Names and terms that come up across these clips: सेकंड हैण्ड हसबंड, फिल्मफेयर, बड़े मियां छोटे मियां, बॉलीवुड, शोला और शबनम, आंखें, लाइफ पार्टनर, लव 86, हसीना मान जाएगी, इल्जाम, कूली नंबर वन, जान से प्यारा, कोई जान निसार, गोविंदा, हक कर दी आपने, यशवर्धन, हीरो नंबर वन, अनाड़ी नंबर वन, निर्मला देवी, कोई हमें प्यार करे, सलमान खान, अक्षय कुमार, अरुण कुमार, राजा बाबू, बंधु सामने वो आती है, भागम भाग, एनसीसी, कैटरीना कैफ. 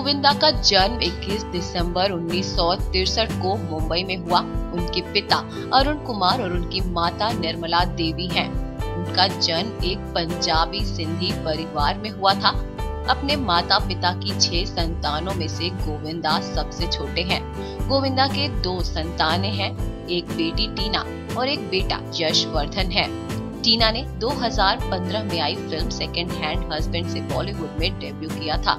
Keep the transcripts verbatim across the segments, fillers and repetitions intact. गोविंदा का जन्म इक्कीस दिसंबर उन्नीस सौ तिरसठ को मुंबई में हुआ। उनके पिता अरुण कुमार और उनकी माता निर्मला देवी हैं। उनका जन्म एक पंजाबी सिंधी परिवार में हुआ था। अपने माता पिता की छह संतानों में से गोविंदा सबसे छोटे हैं। गोविंदा के दो संतानें हैं, एक बेटी टीना और एक बेटा यशवर्धन है। टीना ने दो हज़ार पंद्रह में आई फिल्म सेकंड हैंड हस्बैंड से बॉलीवुड में डेब्यू किया था।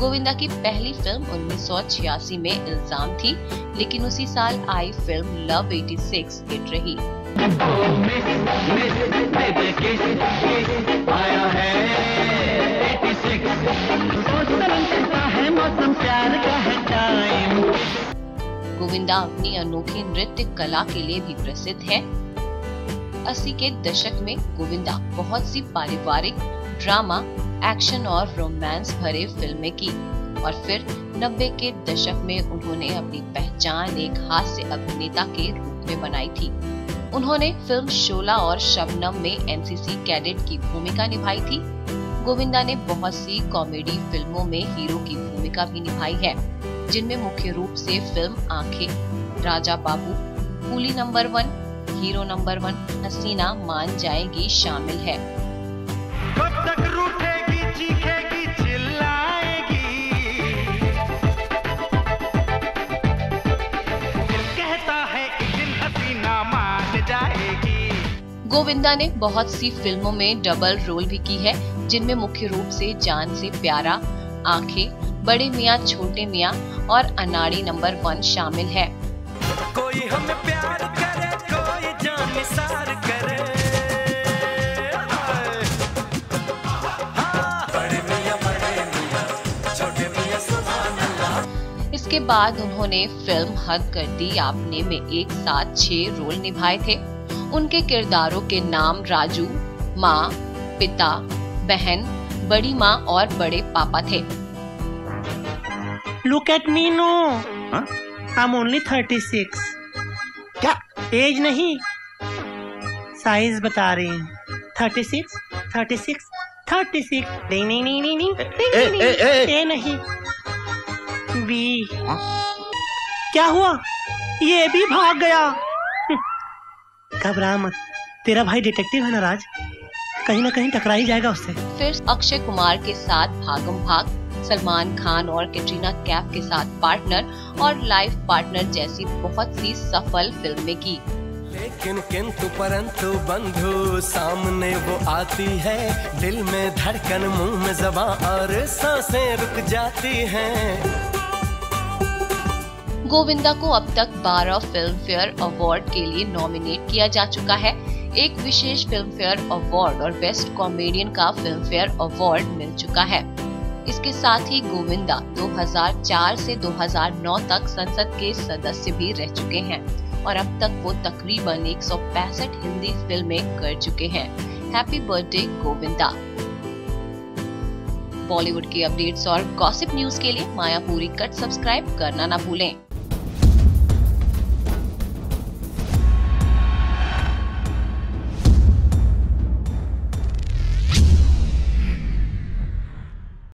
गोविंदा की पहली फिल्म उन्नीस सौ छियासी में इल्जाम थी, लेकिन उसी साल आई फिल्म लव छियासी हिट रही। आया है छियासी, मौसम प्यार का है टाइम। गोविंदा अपनी अनोखी नृत्य कला के लिए भी प्रसिद्ध है। अस्सी के दशक में गोविंदा बहुत सी पारिवारिक ड्रामा, एक्शन और रोमांस भरे फिल्में की और फिर नब्बे के दशक में उन्होंने अपनी पहचान एक हास्य अभिनेता के रूप में बनाई थी। उन्होंने फिल्म शोला और शबनम में एनसीसी कैडेट की भूमिका निभाई थी। गोविंदा ने बहुत सी कॉमेडी फिल्मों में हीरो की भूमिका भी निभाई है, जिनमें मुख्य रूप से film आंखें, राजा बाबू, कूली नंबर वन, हीरो नंबर वन, हसीना मान जाएगी शामिल है। कब तक रूठेगी, चीखेगी, चिल्लाएगी, दिल कहता है एक दिन हसीना मान जाएगी। गोविंदा ने बहुत सी फिल्मों में डबल रोल भी की है, जिनमें मुख्य रूप से जान से प्यारा, आंखें, बड़े मियां छोटे मियां और अनाड़ी नंबर वन शामिल है। कोई हमें प्यार करे, कोई जान निसार करे। बड़े मियां, बड़े मियां, छोटे मियां, सुभान अल्लाह। इसके बाद उन्होंने फिल्म हक कर दी आपने में एक साथ छह रोल निभाए थे। उनके किरदारों के नाम राजू, माँ, पिता, बहन, बड़ी माँ और बड़े पापा थे। Look at me, no I am only thirty six. क्या एज नहीं, साइज बता रही हूँ। Thirty six thirty six thirty six. नहीं नहीं नहीं नहीं नहीं ए नहीं बी। क्या हुआ, ये भी भाग गया। घबरा मत, तेरा भाई डिटेक्टिव है ना राज, कहीं ना कहीं टकरा ही जाएगा उससे। फिर अक्षय कुमार के साथ भागम भाग, सलमान खान और कैटरीना कैफ के साथ पार्टनर और लाइफ पार्टनर जैसी बहुत सी सफल फिल्में की। लेकिन किंतु परंतु बंधु सामने वो आती है, दिल में धड़कन, मुंह में ज़बां और सांसें रुक जाती हैं। गोविंदा को अब तक बारह फिल्मफेयर अवार्ड के लिए नॉमिनेट किया जा चुका है। एक विशेष फिल्मफेयर अवार्ड और बेस्ट कॉमेडियन का फिल्मफेयर अवार्ड मिल चुका है। इसके साथ ही गोविंदा दो हज़ार चार से दो हज़ार नौ तक संसद के सदस्य भी रह चुके हैं और अब तक वो तकरीबन एक सौ पैंसठ हिंदी फिल्में कर चुके हैं। Happy birthday गोविंदा। बॉलीवुड के अपडेट्स और गॉसिप न्यूज के लिए मायापुरी कट सब्सक्राइब करना ना भूलें।